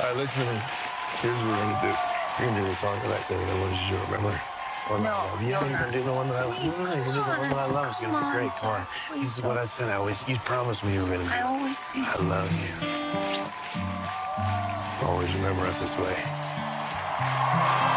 All right, listen to me. Here's what we're gonna do. You're gonna do the song that I sang, the one you remember. One that I love. You know you're gonna do the one that I love. Please, no, you're gonna do the one that I love. It's gonna be great. Come on. This is what I said. You promised me you were gonna do. I always say. I love you. Always remember us this way.